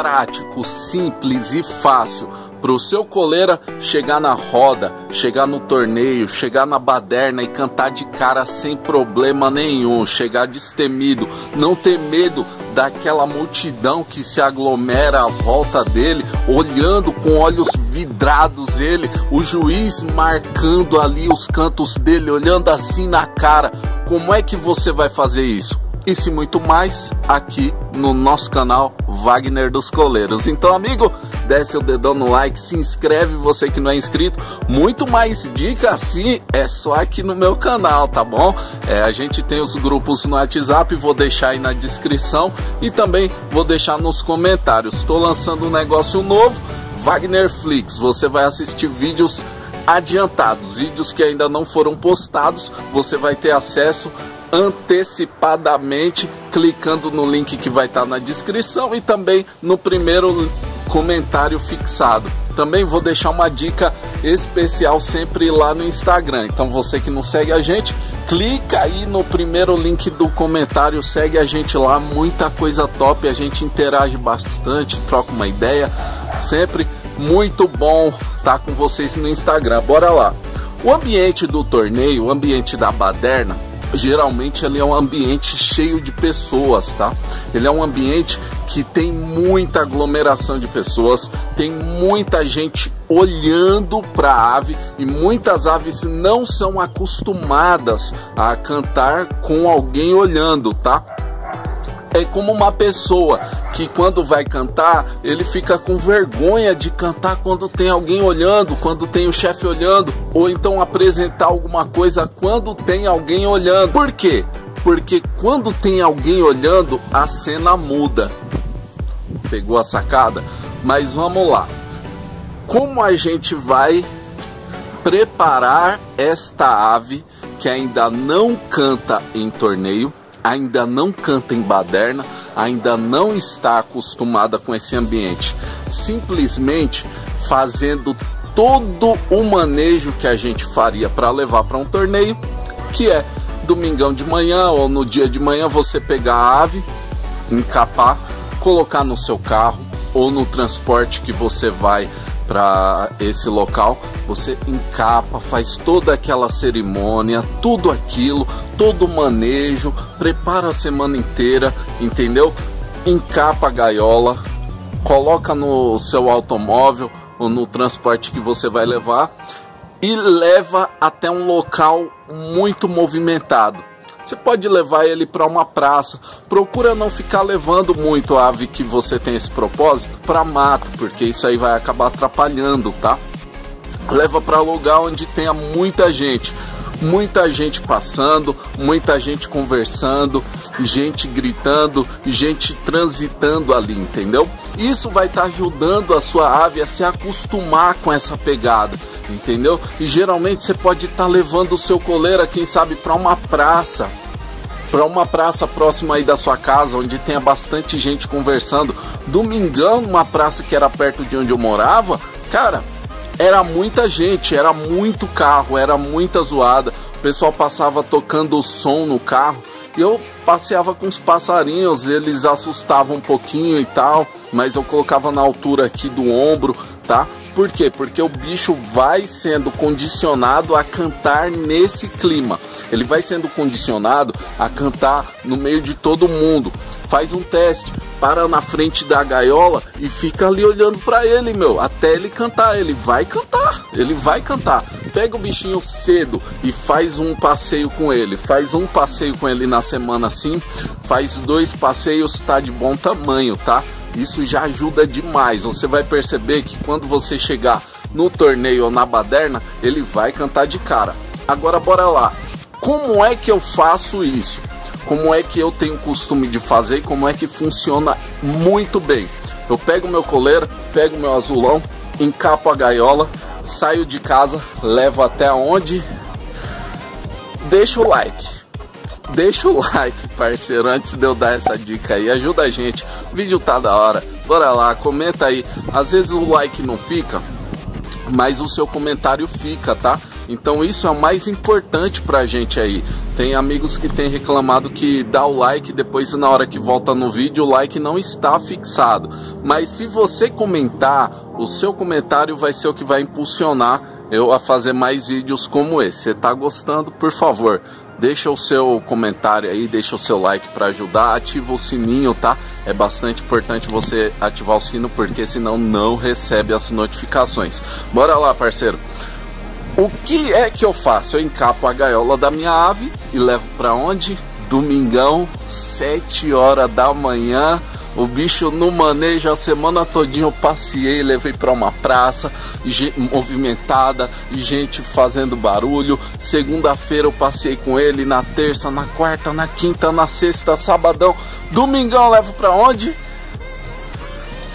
prático, simples e fácil para o seu coleira chegar na roda, chegar no torneio, chegar na baderna e cantar de cara sem problema nenhum, chegar destemido, não ter medo daquela multidão que se aglomera à volta dele, olhando com olhos vidrados ele, o juiz marcando ali os cantos dele, olhando assim na cara. Como é que você vai fazer isso? Isso e muito mais aqui no nosso canal Wagner dos Coleiros. Então, amigo, desce o dedão no like, se inscreve, você que não é inscrito. Muito mais dica assim é só aqui no meu canal, tá bom? A gente tem os grupos no WhatsApp, vou deixar aí na descrição e também vou deixar nos comentários. Estou lançando um negócio novo, Wagner Flix. Você vai assistir vídeos adiantados, vídeos que ainda não foram postados, você vai ter acesso antecipadamente clicando no link que vai estar na descrição e também no primeiro comentário fixado. Também vou deixar uma dica especial sempre lá no Instagram, então você que não segue a gente, clica aí no primeiro link do comentário, segue a gente lá, muita coisa top, a gente interage bastante, troca uma ideia, sempre muito bom estar com vocês no Instagram, bora lá. O ambiente do torneio, o ambiente da baderna, geralmente ele é um ambiente cheio de pessoas, tá? Ele é um ambiente que tem muita aglomeração de pessoas, tem muita gente olhando para a ave e muitas aves não são acostumadas a cantar com alguém olhando, tá? É como uma pessoa que quando vai cantar, ele fica com vergonha de cantar quando tem alguém olhando, quando tem o chefe olhando, ou então apresentar alguma coisa quando tem alguém olhando. Por quê? Porque quando tem alguém olhando, a cena muda. Pegou a sacada? Mas vamos lá. Como a gente vai preparar esta ave que ainda não canta em torneio? Ainda não canta em baderna, ainda não está acostumada com esse ambiente. Simplesmente fazendo todo o manejo que a gente faria para levar para um torneio, que é domingão de manhã ou no dia de manhã você pegar a ave, encapar, colocar no seu carro ou no transporte que você vai para esse local, você encapa, faz toda aquela cerimônia, tudo aquilo, todo o manejo, prepara a semana inteira, entendeu? Encapa a gaiola, coloca no seu automóvel ou no transporte que você vai levar e leva até um local muito movimentado. Você pode levar ele para uma praça, procura não ficar levando muito a ave que você tem esse propósito para mato, porque isso aí vai acabar atrapalhando, tá? Leva para lugar onde tenha muita gente passando, muita gente conversando, gente gritando, gente transitando ali, entendeu? Isso vai estar ajudando a sua ave a se acostumar com essa pegada, entendeu? E geralmente você pode estar levando o seu coleira, quem sabe, para uma praça próxima aí da sua casa, onde tenha bastante gente conversando. Domingão, uma praça que era perto de onde eu morava, cara, era muita gente, era muito carro, era muita zoada, o pessoal passava tocando o som no carro, eu passeava com os passarinhos, eles assustavam um pouquinho e tal, mas eu colocava na altura aqui do ombro, tá? Por quê? Porque o bicho vai sendo condicionado a cantar nesse clima. Ele vai sendo condicionado a cantar no meio de todo mundo. Faz um teste, para na frente da gaiola e fica ali olhando pra ele, meu, até ele cantar. Ele vai cantar, ele vai cantar. Pega o bichinho cedo e faz um passeio com ele. Faz um passeio com ele na semana assim, faz 2 passeios, tá de bom tamanho, tá? Isso já ajuda demais. Você vai perceber que quando você chegar no torneio ou na baderna, ele vai cantar de cara. Agora bora lá. Como é que eu faço isso? Como é que eu tenho costume de fazer e como é que funciona muito bem? Eu pego meu coleiro, pego meu azulão, encapo a gaiola, saio de casa, levo até onde? Deixa o like. Deixa o like, parceiro, antes de eu dar essa dica aí, ajuda a gente, o vídeo tá da hora, bora lá, comenta aí, às vezes o like não fica, mas o seu comentário fica, tá? Então isso é o mais importante pra gente aí. Tem amigos que têm reclamado que dá o like, depois na hora que volta no vídeo o like não está fixado. Mas se você comentar, o seu comentário vai ser o que vai impulsionar eu a fazer mais vídeos como esse. Você tá gostando? Por favor, deixa o seu comentário aí, deixa o seu like para ajudar, ativa o sininho, tá? É bastante importante você ativar o sino, porque senão não recebe as notificações. Bora lá, parceiro. O que é que eu faço? Eu encapo a gaiola da minha ave e levo para onde? Domingão, 7 horas da manhã. O bicho no manejo a semana todinha, eu passei, levei para uma praça movimentada e gente fazendo barulho. Segunda-feira eu passei com ele, na terça, na quarta, na quinta, na sexta, sabadão. Domingão eu levo para onde?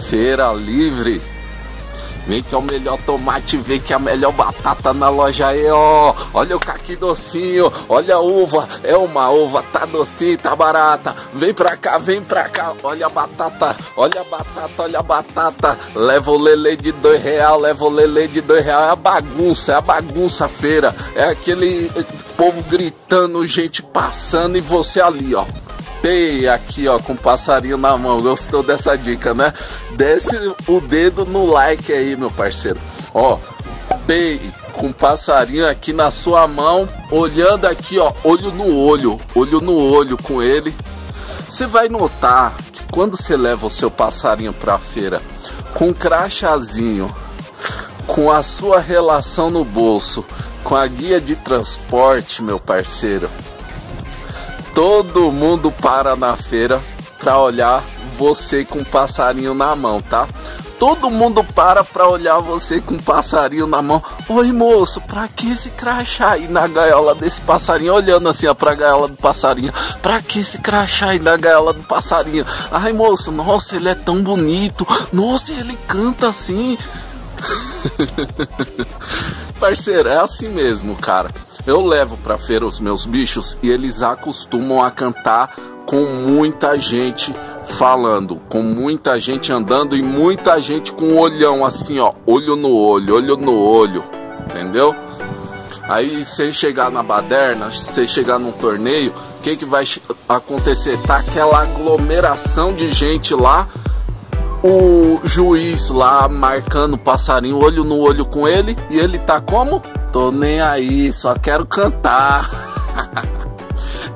Feira Livre. Vem que é o melhor tomate, vem que é a melhor batata na loja aí, ó. Olha o caqui docinho, olha a uva. É uma uva, tá docinho, tá barata. Vem pra cá, vem pra cá. Olha a batata, olha a batata, olha a batata. Leva o lelê de R$2, leva o lelê de R$2. É a bagunça a feira. É aquele povo gritando, gente passando e você ali, ó. Aqui ó, com o passarinho na mão. Gostou dessa dica, né? Desce o dedo no like aí, meu parceiro. Ó, pegue com o passarinho aqui na sua mão, olhando aqui ó, olho no olho com ele. Você vai notar que quando você leva o seu passarinho pra feira com um crachazinho, com a sua relação no bolso, com a guia de transporte, meu parceiro, todo mundo para na feira para olhar você com passarinho na mão, tá? Todo mundo para olhar você com passarinho na mão. Oi, moço, pra que esse crachá aí na gaiola desse passarinho? Olhando assim, ó, pra gaiola do passarinho. Pra que esse crachá aí na gaiola do passarinho? Ai, moço, nossa, ele é tão bonito. Nossa, ele canta assim. Parceiro, é assim mesmo, cara. Eu levo pra feira os meus bichos e eles acostumam a cantar com muita gente falando, com muita gente andando e muita gente com um olhão assim, ó, olho no olho, entendeu? Aí você chegar na baderna, você chegar num torneio, o que que vai acontecer? Tá aquela aglomeração de gente lá, o juiz lá marcando o passarinho, olho no olho com ele, e ele tá como? Tô nem aí, só quero cantar.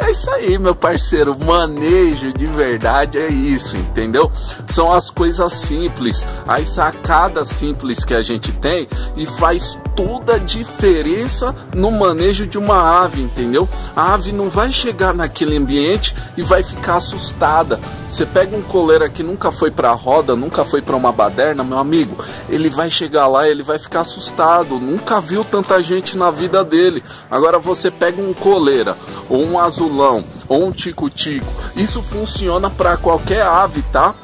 É isso aí, meu parceiro. Manejo de verdade é isso, entendeu? São as coisas simples, as sacadas simples que a gente tem e faz toda a diferença no manejo de uma ave, entendeu? A ave não vai chegar naquele ambiente e vai ficar assustada. Você pega um coleiro que nunca foi pra roda, nunca foi pra uma baderna, meu amigo, ele vai chegar lá, ele vai ficar assustado, nunca viu tanta gente na vida dele. Agora você pega um coleira, ou um azulão, ou um tico-tico, isso funciona pra qualquer ave, tá?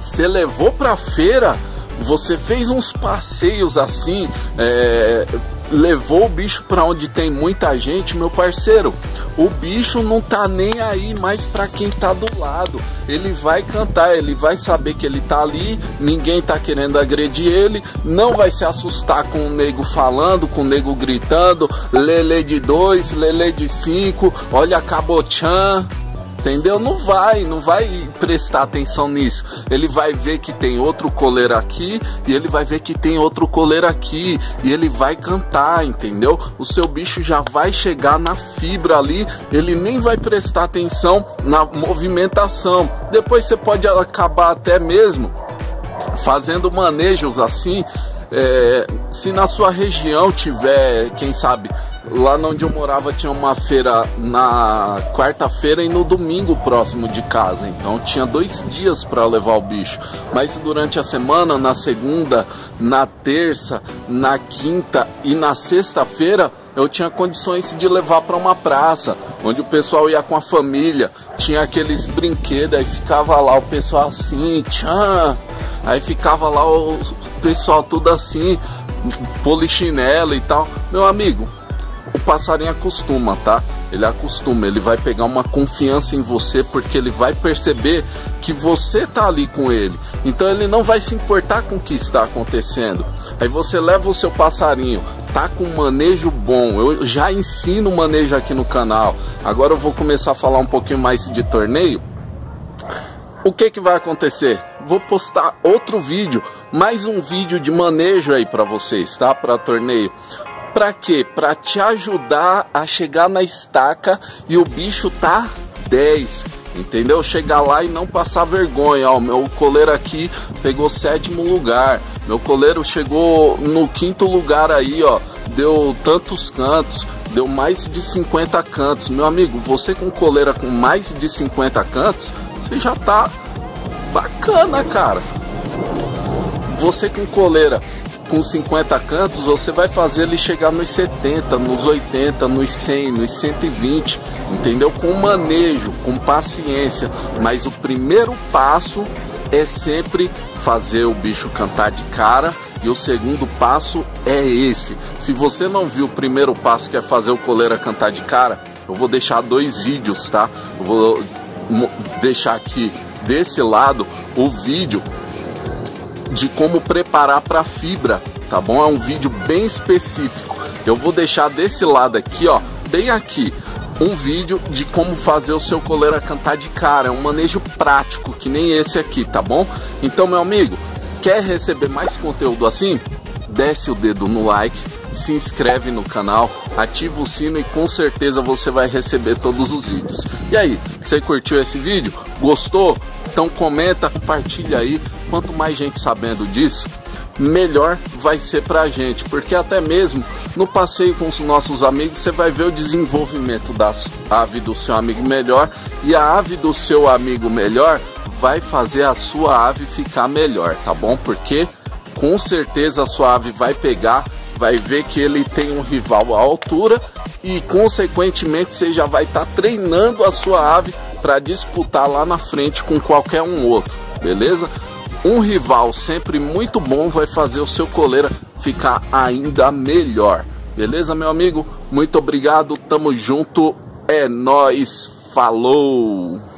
Você levou pra feira, você fez uns passeios assim, levou o bicho para onde tem muita gente, meu parceiro, o bicho não tá nem aí mais para quem tá do lado. Ele vai cantar, ele vai saber que ele tá ali, ninguém tá querendo agredir ele, não vai se assustar com o nego falando, com o nego gritando, lelê de 2, lelê de 5, olha a cabochan. Entendeu? Não vai prestar atenção nisso. Ele vai ver que tem outro coleiro aqui, e ele vai ver que tem outro coleiro aqui, e ele vai cantar, entendeu? O seu bicho já vai chegar na fibra ali, ele nem vai prestar atenção na movimentação. Depois você pode acabar até mesmo fazendo manejos assim, se na sua região tiver, quem sabe... Lá onde eu morava tinha uma feira na quarta-feira e no domingo próximo de casa. Então tinha 2 dias para levar o bicho. Mas durante a semana, na segunda, na terça, na quinta e na sexta-feira, eu tinha condições de levar para uma praça, onde o pessoal ia com a família. Tinha aqueles brinquedos, aí ficava lá o pessoal assim, tchan. Aí ficava lá o pessoal tudo assim, polichinelo e tal. Meu amigo... O passarinho acostuma, tá? Ele acostuma, ele vai pegar uma confiança em você, porque ele vai perceber que você tá ali com ele. Então ele não vai se importar com o que está acontecendo. Aí você leva o seu passarinho tá com um manejo bom, eu já ensino manejo aqui no canal, agora eu vou começar a falar um pouquinho mais de torneio, o que que vai acontecer? Vou postar outro vídeo, mais um vídeo de manejo aí para vocês, tá? Para torneio. Para quê? Para te ajudar a chegar na estaca e o bicho tá 10, entendeu? Chegar lá e não passar vergonha. Ó, meu coleiro aqui pegou 7º lugar, meu coleiro chegou no 5º lugar aí, ó, deu tantos cantos, deu mais de 50 cantos. Meu amigo, você com coleira com mais de 50 cantos, você já tá bacana, cara. Você com coleira com 50 cantos, você vai fazer ele chegar nos 70, nos 80, nos 100, nos 120, entendeu? Com manejo, com paciência, mas o primeiro passo é sempre fazer o bicho cantar de cara e o segundo passo é esse. Se você não viu o primeiro passo, que é fazer o coleira cantar de cara, eu vou deixar 2 vídeos, tá? Eu vou deixar aqui desse lado o vídeo de como preparar para fibra, tá bom? É um vídeo bem específico. Eu vou deixar desse lado aqui, ó, bem aqui, um vídeo de como fazer o seu coleira cantar de cara. É um manejo prático, que nem esse aqui, tá bom? Então, meu amigo, quer receber mais conteúdo assim? Desce o dedo no like, se inscreve no canal, ativa o sino e com certeza você vai receber todos os vídeos. E aí, você curtiu esse vídeo? Gostou? Então comenta, compartilha aí. Quanto mais gente sabendo disso, melhor vai ser pra gente, porque até mesmo no passeio com os nossos amigos, você vai ver o desenvolvimento da ave do seu amigo melhor, e a ave do seu amigo melhor vai fazer a sua ave ficar melhor, tá bom? Porque com certeza a sua ave vai pegar, vai ver que ele tem um rival à altura e consequentemente você já vai estar treinando a sua ave para disputar lá na frente com qualquer um outro, beleza? Um rival sempre muito bom vai fazer o seu coleira ficar ainda melhor. Beleza, meu amigo? Muito obrigado, tamo junto, é nóis, falou!